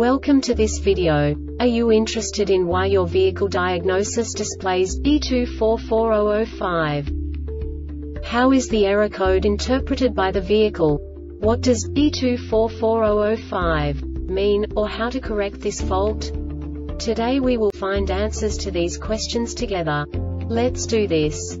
Welcome to this video. Are you interested in why your vehicle diagnosis displays B244005? How is the error code interpreted by the vehicle? What does B244005 mean, or how to correct this fault? Today we will find answers to these questions together. Let's do this.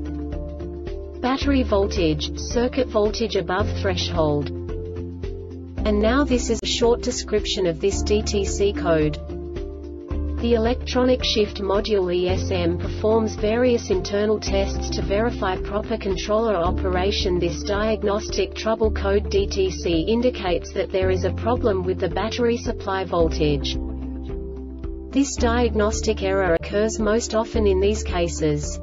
battery voltage, circuit voltage above threshold. And now this is a short description of this DTC code. The Electronic Shift Module ESM performs various internal tests to verify proper controller operation. This diagnostic trouble code DTC indicates that there is a problem with the battery supply voltage. This diagnostic error occurs most often in these cases.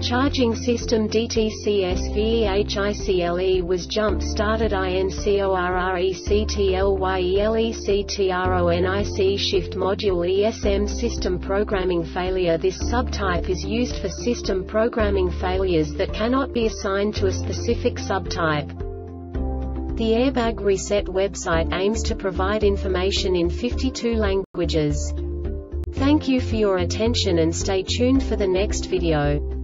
Charging system DTC SVEHICLE was jump-started INCORRECTLYELECTRONIC Shift Module ESM System Programming Failure. This subtype is used for system programming failures that cannot be assigned to a specific subtype. The Airbag Reset website aims to provide information in 52 languages. Thank you for your attention and stay tuned for the next video.